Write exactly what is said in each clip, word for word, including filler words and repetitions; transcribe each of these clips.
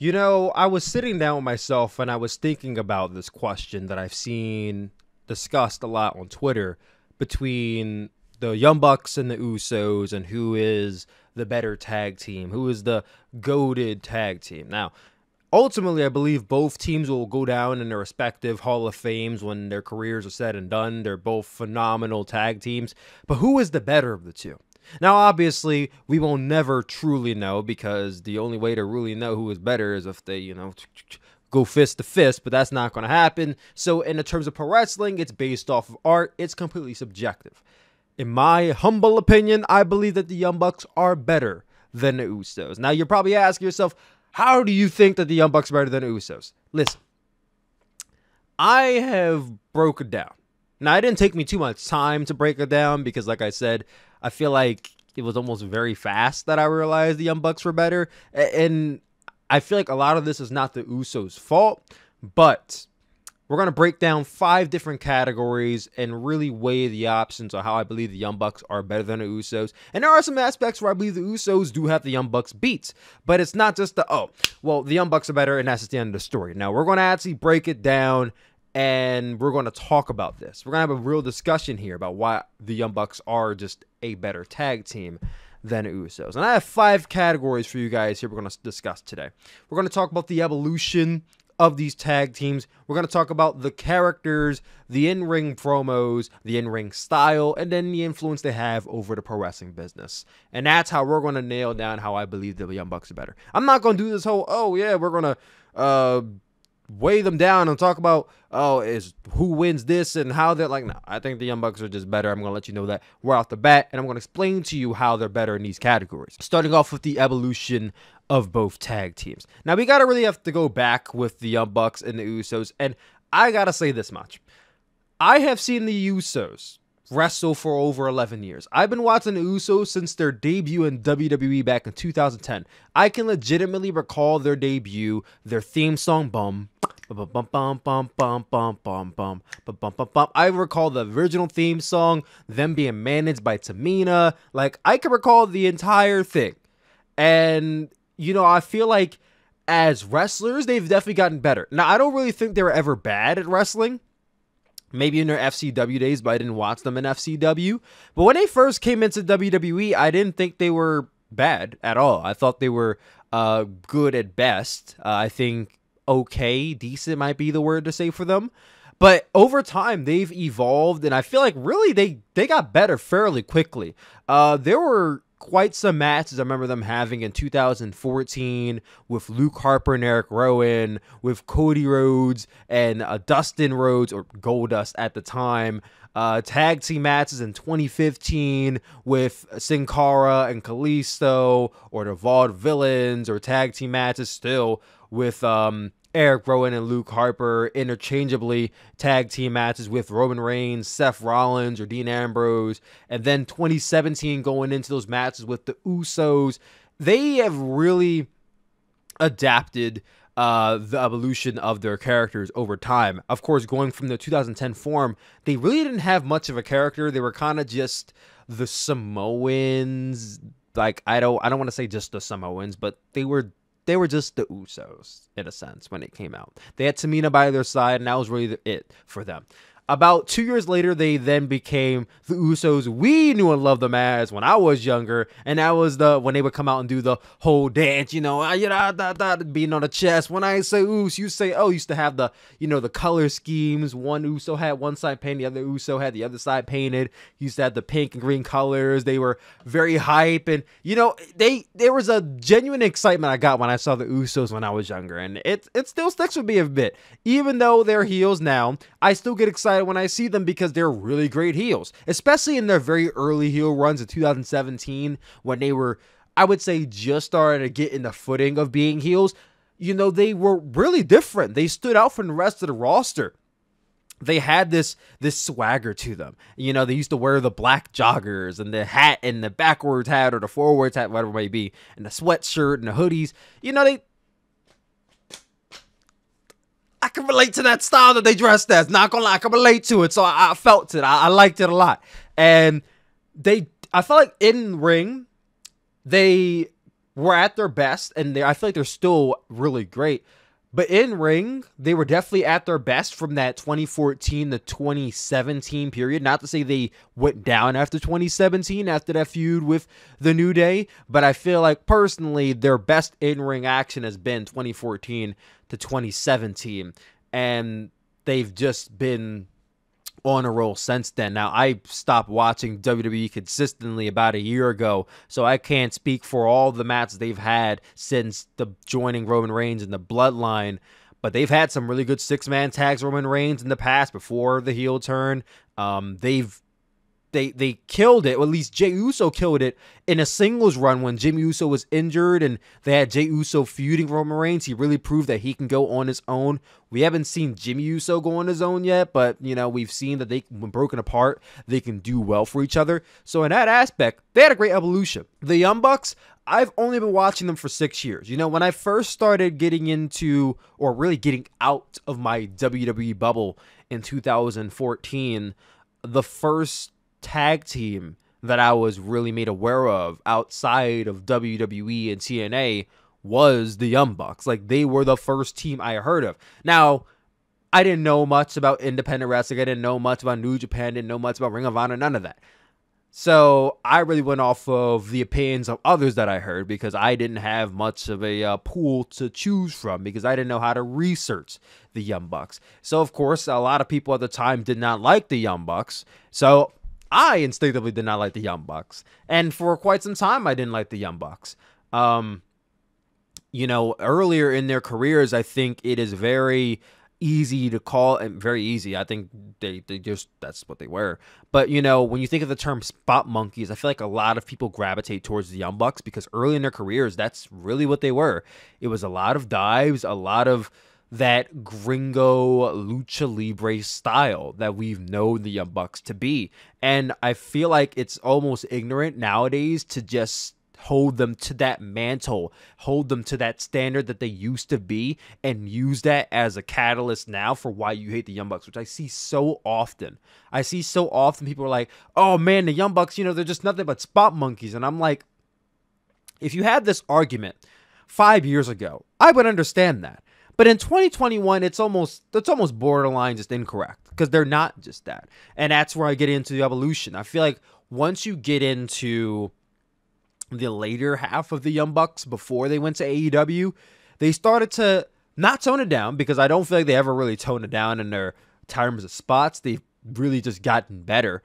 You know, I was sitting down with myself and I was thinking about this question that I've seen discussed a lot on Twitter between the Young Bucks and the Usos and who is the better tag team, who is the goated tag team. Now, ultimately, I believe both teams will go down in their respective Hall of Fames when their careers are said and done. They're both phenomenal tag teams. But who is the better of the two? Now, obviously, we will never truly know, because the only way to really know who is better is if they, you know, go fist to fist, but that's not going to happen. So in the terms of pro wrestling, it's based off of art. It's completely subjective. In my humble opinion, I believe that the Young Bucks are better than the Usos. Now, you're probably asking yourself, how do you think that the Young Bucks are better than the Usos? Listen, I have broken it down. Now, it didn't take me too much time to break it down because, like I said, I feel like it was almost very fast that I realized the Young Bucks were better. And I feel like a lot of this is not the Usos' fault, but we're going to break down five different categories and really weigh the options on how I believe the Young Bucks are better than the Usos. And there are some aspects where I believe the Usos do have the Young Bucks beat, but it's not just the, oh, well, the Young Bucks are better and that's just the end of the story. Now, we're going to actually break it down. And we're going to talk about this. We're going to have a real discussion here about why the Young Bucks are just a better tag team than Usos. And I have five categories for you guys here we're going to discuss today. We're going to talk about the evolution of these tag teams. We're going to talk about the characters, the in-ring promos, the in-ring style, and then the influence they have over the pro wrestling business. And that's how we're going to nail down how I believe the Young Bucks are better. I'm not going to do this whole, oh, yeah, we're going to... Uh, weigh them down and talk about, oh, is who wins this and how they're like, no, I think the Young Bucks are just better. I'm going to let you know that we're off the bat, and I'm going to explain to you how they're better in these categories. Starting off with the evolution of both tag teams. Now, we got to really have to go back with the Young Bucks and the Usos, and I got to say this much. I have seen the Usos wrestle for over eleven years. I've been watching the Usos since their debut in W W E back in two thousand ten. I can legitimately recall their debut, their theme song, bum, bum, bum, bum, bum, bum, bum, bum, bum, bum, bum, bum. I recall the original theme song, them being managed by Tamina. Like, I can recall the entire thing. And, you know, I feel like as wrestlers, they've definitely gotten better. Now, I don't really think they were ever bad at wrestling. Maybe in their F C W days, but I didn't watch them in F C W. But when they first came into W W E, I didn't think they were bad at all. I thought they were uh, good at best. Uh, I think okay, decent might be the word to say for them. But over time, they've evolved, and I feel like really they, they got better fairly quickly. Uh, there were quite some matches I remember them having in two thousand fourteen with Luke Harper and Eric Rowan, with Cody Rhodes and uh, Dustin Rhodes, or Goldust at the time. Uh, tag team matches in twenty fifteen with Sin Cara and Kalisto, or the Vaudevillians, or tag team matches still with um, Eric Rowan and Luke Harper, interchangeably tag team matches with Roman Reigns, Seth Rollins, or Dean Ambrose. And then twenty seventeen going into those matches with the Usos. They have really adapted uh, the evolution of their characters over time. Of course, going from the two thousand ten form, they really didn't have much of a character. They were kind of just the Samoans. Like, I don't, I don't want to say just the Samoans, but they were They were just the Usos, in a sense, when it came out. They had Tamina by their side, and that was really it for them. About two years later, they then became the Usos we knew and loved them as when I was younger. And that was the when they would come out and do the whole dance, you know, beating on the chest. When I say Us, you say, oh, used to have the, you know, the color schemes. One Uso had one side painted, the other Uso had the other side painted. He used to have the pink and green colors. They were very hype. And, you know, they there was a genuine excitement I got when I saw the Usos when I was younger. And it, it still sticks with me a bit. Even though they're heels now, I still get excited when I see them because they're really great heels, especially in their very early heel runs in two thousand seventeen when they were, I would say, just starting to get in the footing of being heels. You know, they were really different. They stood out from the rest of the roster. They had this this swagger to them. You know, they used to wear the black joggers and the hat and the backwards hat or the forwards hat, whatever it may be, and the sweatshirt and the hoodies. You know, they I can relate to that style that they dressed as. Not gonna lie, I can relate to it. So I, I felt it. I, I liked it a lot. And they, I felt like in ring, they were at their best, and they, I feel like they're still really great. But in ring, they were definitely at their best from that twenty fourteen to twenty seventeen period. Not to say they went down after twenty seventeen, after that feud with the New Day. But I feel like, personally, their best in-ring action has been twenty fourteen to twenty seventeen. And they've just been on a roll since then. Now, I stopped watching W W E consistently about a year ago, so I can't speak for all the matches they've had since the joining Roman Reigns and the Bloodline, but they've had some really good six-man tags Roman Reigns in the past before the heel turn. Um, they've They they killed it, or at least Jey Uso killed it in a singles run when Jimmy Uso was injured and they had Jey Uso feuding Roman Reigns. He really proved that he can go on his own. We haven't seen Jimmy Uso go on his own yet, but, you know, we've seen that they, when broken apart, they can do well for each other. So in that aspect, they had a great evolution. The Young Bucks, I've only been watching them for six years. You know, when I first started getting into, or really getting out of my W W E bubble in two thousand fourteen, the first tag team that I was really made aware of outside of W W E and T N A was the Young Bucks. Like, they were the first team I heard of. Now, I didn't know much about independent wrestling. I didn't know much about New Japan. Didn't know much about Ring of Honor. None of that. So I really went off of the opinions of others that I heard, because I didn't have much of a uh, pool to choose from, because I didn't know how to research the Young Bucks. So, of course, a lot of people at the time did not like the Young Bucks. So I instinctively did not like the Young Bucks. And for quite some time, I didn't like the Young Bucks. Um, you know, earlier in their careers, I think it is very easy to call, and very easy, I think they, they just, that's what they were. But, you know, when you think of the term spot monkeys, I feel like a lot of people gravitate towards the Young Bucks because early in their careers, that's really what they were. It was a lot of dives, a lot of that gringo lucha libre style that we've known the Young Bucks to be. And I feel like it's almost ignorant nowadays to just hold them to that mantle, hold them to that standard that they used to be, and use that as a catalyst now for why you hate the Young Bucks, which I see so often. I see so often people are like, oh man, the Young Bucks, you know, they're just nothing but spot monkeys. And I'm like, if you had this argument five years ago, I would understand that. But in twenty twenty-one, it's almost it's almost borderline just incorrect, because they're not just that. And that's where I get into the evolution. I feel like once you get into the later half of the Young Bucks, before they went to A E W, they started to not tone it down, because I don't feel like they ever really toned it down in their terms of spots. They've really just gotten better.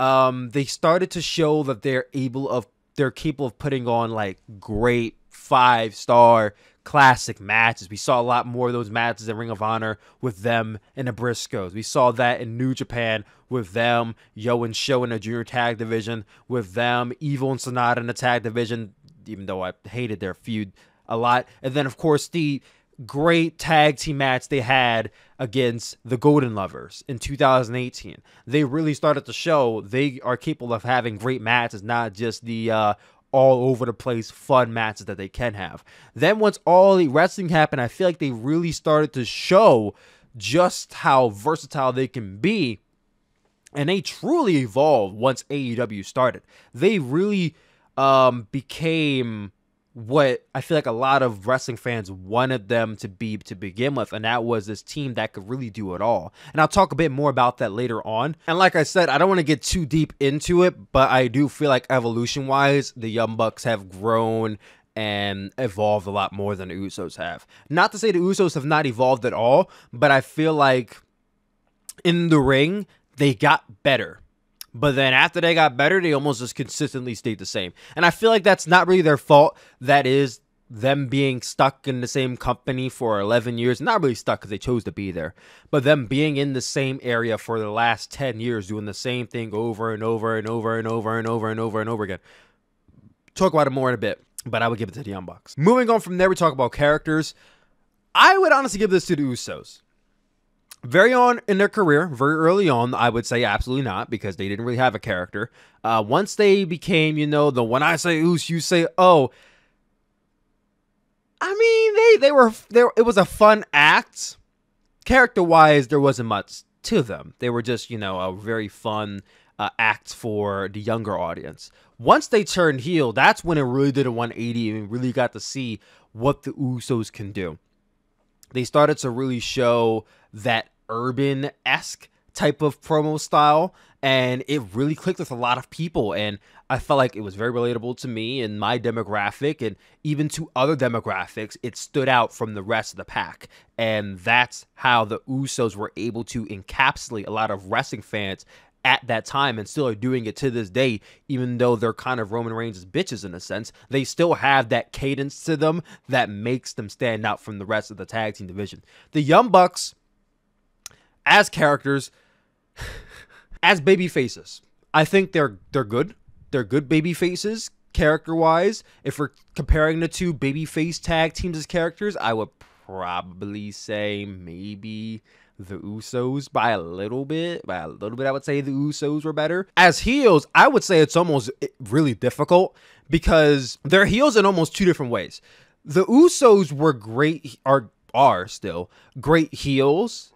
Um, they started to show that they're able of they're capable of putting on like great five-star classic matches. We saw a lot more of those matches in Ring of Honor with them and the Briscoes. We saw that in New Japan with them, Yo and Show in the junior tag division with them, Evil and Sonata in the tag division, even though I hated their feud a lot. And then, of course, the great tag team match they had against the Golden Lovers in two thousand eighteen. They really started to show they are capable of having great matches, not just the uh all over the place fun matches that they can have. Then once all the wrestling happened, I feel like they really started to show just how versatile they can be. And they truly evolved once A E W started. They really um, became what I feel like a lot of wrestling fans wanted them to be to begin with, and that was this team that could really do it all. And I'll talk a bit more about that later on. And like I said, I don't want to get too deep into it, but I do feel like evolution-wise, the Young Bucks have grown and evolved a lot more than the Usos have. Not to say the Usos have not evolved at all, but I feel like in the ring, they got better. But then after they got better, they almost just consistently stayed the same. And I feel like that's not really their fault. That is them being stuck in the same company for eleven years. Not really stuck, because they chose to be there. But them being in the same area for the last ten years, doing the same thing over and over and over and over and over and over and over again. Talk about it more in a bit, but I would give it to the Young Bucks. Moving on from there, we talk about characters. I would honestly give this to the Usos. Very on in their career, very early on, I would say absolutely not, because they didn't really have a character. Uh, once they became, you know, the when I say Oos, you say oh. I mean, they they were there. It was a fun act. Character wise, there wasn't much to them. They were just, you know, a very fun uh, act for the younger audience. Once they turned heel, that's when it really did a one eighty and we really got to see what the Usos can do. They started to really show that urban-esque type of promo style, and it really clicked with a lot of people, and I felt like it was very relatable to me and my demographic, and even to other demographics. It stood out from the rest of the pack, and that's how the Usos were able to encapsulate a lot of wrestling fans at that time, and still are doing it to this day. Even though they're kind of Roman Reigns' bitches in a sense, they still have that cadence to them that makes them stand out from the rest of the tag team division. The Young Bucks, as characters, as baby faces, I think they're they're good. They're good baby faces, character-wise. If we're comparing the two baby face tag teams as characters, I would probably say maybe the Usos by a little bit. By a little bit, I would say the Usos were better. As heels, I would say it's almost really difficult because they're heels in almost two different ways. The Usos were great, are are still great heels.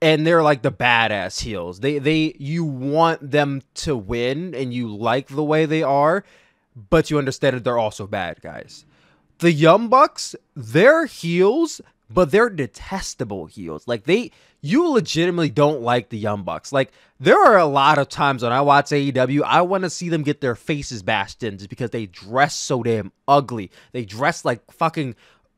And they're like the badass heels. They, they, you want them to win and you like the way they are, but you understand that they're also bad guys. The Young Bucks, they're heels, but they're detestable heels. Like they, you legitimately don't like the Young Bucks. Like there are a lot of times when I watch A E W, I want to see them get their faces bashed in just because they dress so damn ugly. They dress like fucking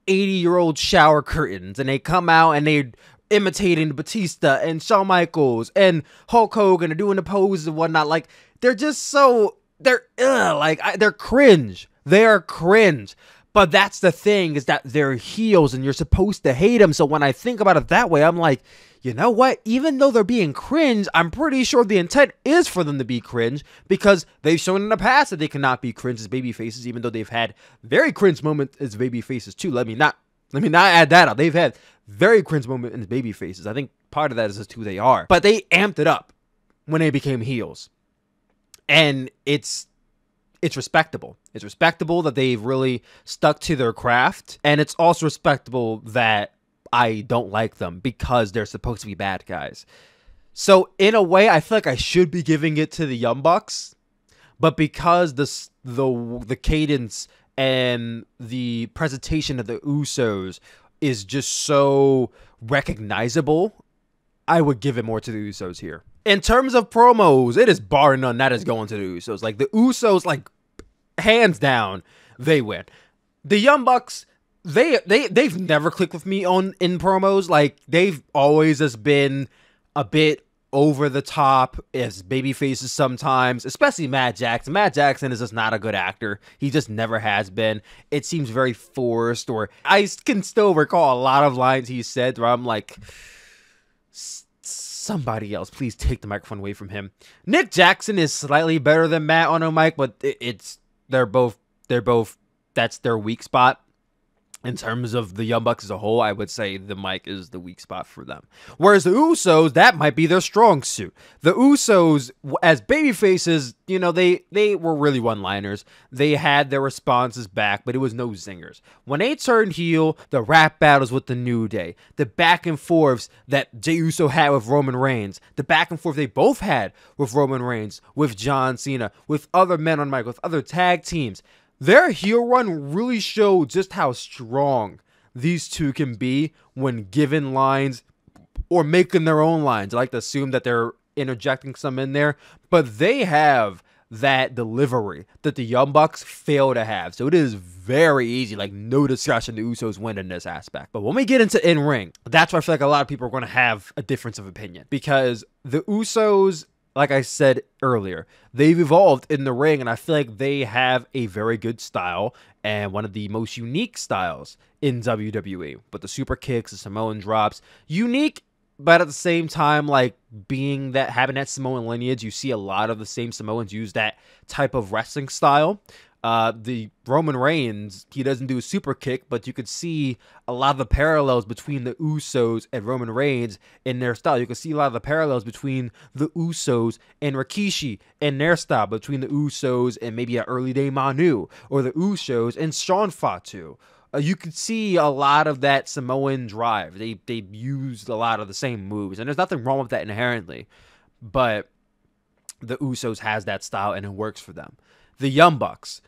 eighty year old shower curtains, and they come out and they imitating Batista and Shawn Michaels and Hulk Hogan and doing the poses and whatnot. Like they're just so they're ugh, like I, they're cringe. They are cringe. But that's the thing, is that they're heels and you're supposed to hate them. So when I think about it that way, I'm like, you know what? Even though they're being cringe, I'm pretty sure the intent is for them to be cringe, because they've shown in the past that they cannot be cringe as baby faces, even though they've had very cringe moments as baby faces too. Let me not let me not add that up. They've had very cringe moment in the baby faces. I think part of that is just who they are. But they amped it up when they became heels. And it's it's respectable. It's respectable that they've really stuck to their craft. And it's also respectable that I don't like them because they're supposed to be bad guys. So in a way, I feel like I should be giving it to the Young Bucks. But because the the, the cadence and the presentation of the Usos is just so recognizable, I would give it more to the Usos here. In terms of promos, it is bar none that is going to the Usos. Like the Usos, like hands down, they win. The Young Bucks, they they they've never clicked with me on in promos. Like they've always just been a bit over the top as baby faces sometimes, especially Matt Jackson. Matt Jackson is just not a good actor. He just never has been. It seems very forced, or I can still recall a lot of lines he said where I'm like, somebody else, please take the microphone away from him. Nick Jackson is slightly better than Matt on a mic, but it's, they're both, they're both, that's their weak spot. In terms of the Young Bucks as a whole, I would say the mic is the weak spot for them. Whereas the Usos, that might be their strong suit. The Usos, as babyfaces, you know, they, they were really one-liners. They had their responses back, but it was no zingers. When they turned heel, the rap battles with the New Day, the back and forths that Jey Uso had with Roman Reigns, the back and forth they both had with Roman Reigns, with John Cena, with other men on mic, with other tag teams. Their heel run really showed just how strong these two can be when given lines or making their own lines. I like to assume that they're interjecting some in there, but they have that delivery that the Young Bucks fail to have. So it is very easy, like no discussion, the Usos win in this aspect. But when we get into in-ring, that's where I feel like a lot of people are going to have a difference of opinion, because the Usos, like I said earlier, they've evolved in the ring, and I feel like they have a very good style and one of the most unique styles in W W E. But the super kicks, the Samoan drops, unique, but at the same time, like being that, having that Samoan lineage, you see a lot of the same Samoans use that type of wrestling style. Uh, the Roman Reigns, he doesn't do a super kick, but you could see a lot of the parallels between the Usos and Roman Reigns in their style. You could see a lot of the parallels between the Usos and Rikishi in their style, between the Usos and maybe an early day Manu, or the Usos and Sean Fatu. Uh, you could see a lot of that Samoan drive. They, they used a lot of the same moves, and there's nothing wrong with that inherently, but the Usos has that style and it works for them. The Young Bucks,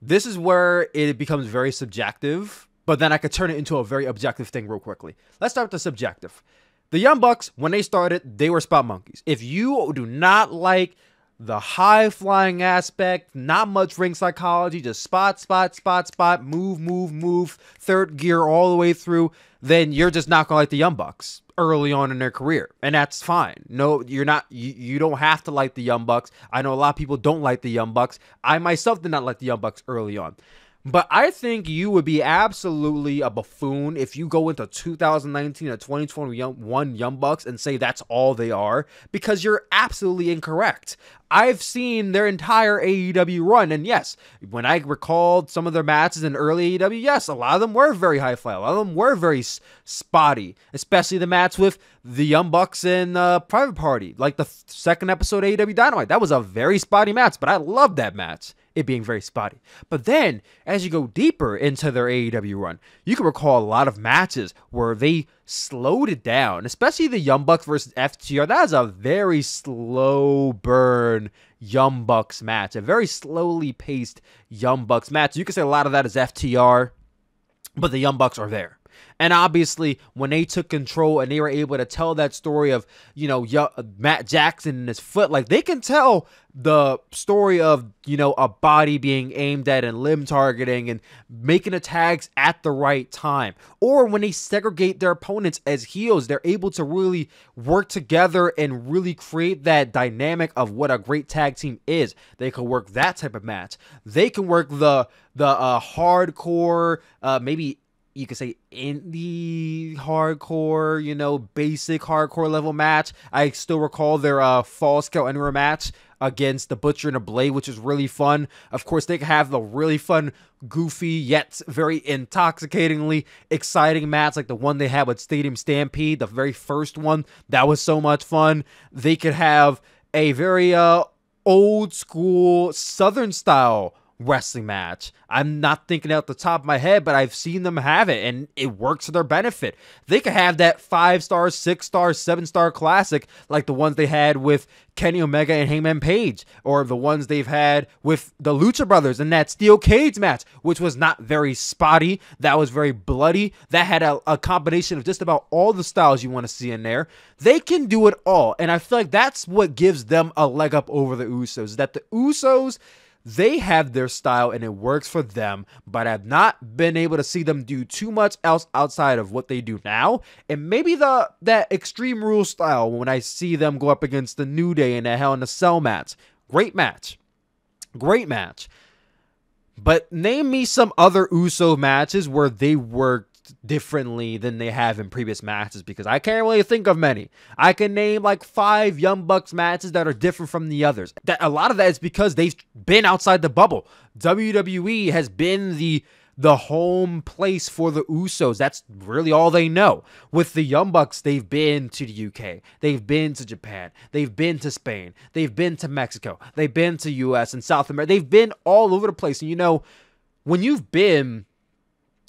this is where it becomes very subjective, but then I could turn it into a very objective thing real quickly. Let's start with the subjective. The Young Bucks, when they started, they were spot monkeys. If you do not like the high-flying aspect, not much ring psychology, just spot, spot, spot, spot, move, move, move, third gear all the way through, then you're just not going to like the Young Bucks early on in their career, and that's fine. No, you're not. You, you don't have to like the Young Bucks. I know a lot of people don't like the Young Bucks. I myself did not like the Young Bucks early on. But I think you would be absolutely a buffoon if you go into two thousand nineteen or twenty twenty-one Young Bucks and say that's all they are, because you're absolutely incorrect. I've seen their entire A E W run, and yes, when I recalled some of their matches in early A E W, yes, a lot of them were very high fly, a lot of them were very spotty, especially the match with the Young Bucks and uh, Private Party, like the second episode of A E W Dynamite. That was a very spotty match, but I loved that match, it being very spotty. But then, as you go deeper into their A E W run, you can recall a lot of matches where they slowed it down, especially the Young Bucks versus F T R. That is a very slow burn Young Bucks match, a very slowly paced Young Bucks match. You can say a lot of that is F T R, but the Young Bucks are there. And obviously, when they took control and they were able to tell that story of, you know, Matt Jackson and his foot, like, they can tell the story of, you know, a body being aimed at and limb targeting and making attacks at the right time. Or when they segregate their opponents as heels, they're able to really work together and really create that dynamic of what a great tag team is. They can work that type of match. They can work the, the uh, hardcore, uh, maybe you could say indie hardcore, you know, basic hardcore level match. I still recall their uh, Fall Scale Anywhere match against the Butcher and the Blade, which is really fun. Of course, they have the really fun, goofy, yet very intoxicatingly exciting match, like the one they had with Stadium Stampede, the very first one. That was so much fun. They could have a very uh, old school Southern style wrestling match. I'm not thinking out the top of my head, but I've seen them have it, and it works to their benefit. They could have that five-star, six-star, seven-star classic, like the ones they had with Kenny Omega and Hangman Page, or the ones they've had with the Lucha Brothers in that Steel Cage match, which was not very spotty. That was very bloody. That had a, a combination of just about all the styles you want to see in there. They can do it all, and I feel like that's what gives them a leg up over the Usos, that the Usos, they have their style and it works for them, but I've not been able to see them do too much else outside of what they do now. And maybe the that Extreme Rules style when I see them go up against the New Day in a Hell in a Cell match. Great match. Great match. But name me some other Uso matches where they work differently than they have in previous matches, because I can't really think of many. I can name like five Young Bucks matches that are different from the others. That a lot of that is because they've been outside the bubble. W W E has been the the home place for the Usos. That's really all they know. With the Young Bucks, they've been to the U K. They've been to Japan. They've been to Spain. They've been to Mexico. They've been to U S and South America. They've been all over the place. And you know, when you've been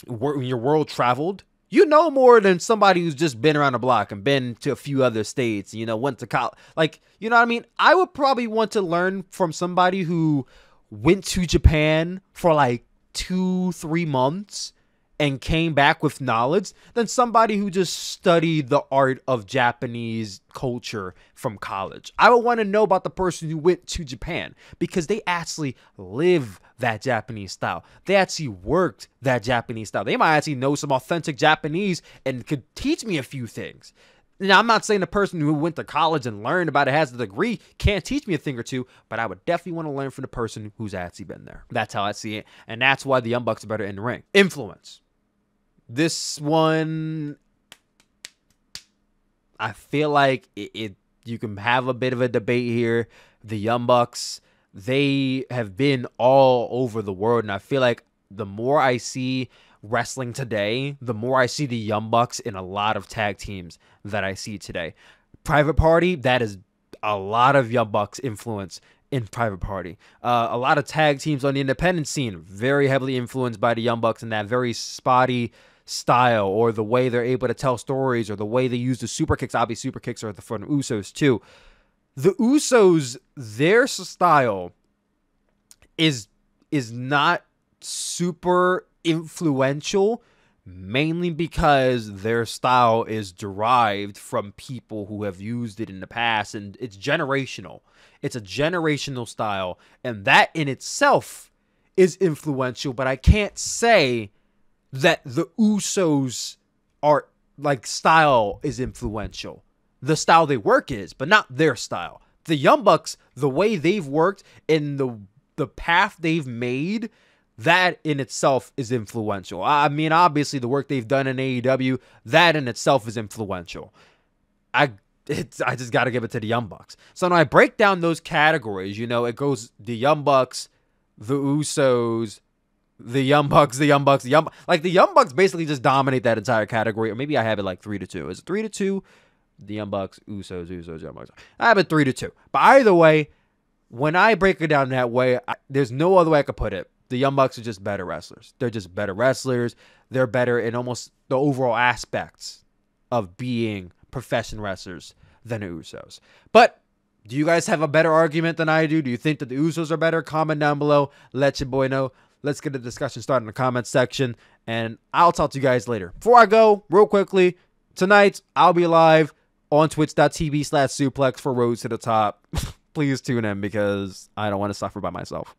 when your world traveled, you know more than somebody who's just been around the block and been to a few other states, you know, went to college. Like, you know what I mean? I would probably want to learn from somebody who went to Japan for like two, three months and came back with knowledge than somebody who just studied the art of Japanese culture from college. I would want to know about the person who went to Japan because they actually live that Japanese style. They actually worked that Japanese style. They might actually know some authentic Japanese and could teach me a few things. Now, I'm not saying the person who went to college and learned about it, has a degree, can't teach me a thing or two, but I would definitely want to learn from the person who's actually been there. That's how I see it, and that's why the Young Bucks are better in the ring. Influence. This one, I feel like it, it you can have a bit of a debate here. The Young Bucks, they have been all over the world, and I feel like the more I see wrestling today, the more I see the Young Bucks in a lot of tag teams that I see today. Private Party, that is a lot of Young Bucks influence in Private Party. Uh, a lot of tag teams on the independent scene, very heavily influenced by the Young Bucks in that very spotty style, or the way they're able to tell stories, or the way they use the super kicks. Obviously, super kicks are at the front of Usos too. The Usos, their style is is not super influential, mainly because their style is derived from people who have used it in the past, and it's generational. It's a generational style, and that in itself is influential, but I can't say that the Usos are, like, style is influential. The style they work is, but not their style. The Young Bucks, the way they've worked and the the path they've made, that in itself is influential. I mean, obviously, the work they've done in A E W, that in itself is influential. I it's, I just got to give it to the Young Bucks. So when I break down those categories, you know, it goes the Young Bucks, the Usos, the Young Bucks, the Young Bucks, the Young Bucks. Like, the Young Bucks basically just dominate that entire category. Or maybe I have it like three to two. Is it three to two? The Young Bucks, Usos, Usos, Young Bucks. I have it three to two. But either way, when I break it down that way, I, there's no other way I could put it. The Young Bucks are just better wrestlers. They're just better wrestlers. They're better in almost the overall aspects of being professional wrestlers than the Usos. But do you guys have a better argument than I do? Do you think that the Usos are better? Comment down below. Let your boy know. Let's get the discussion started in the comments section, and I'll talk to you guys later. Before I go, real quickly, tonight I'll be live on twitch dot T V slash suplex for Roads to the Top. Please tune in because I don't want to suffer by myself.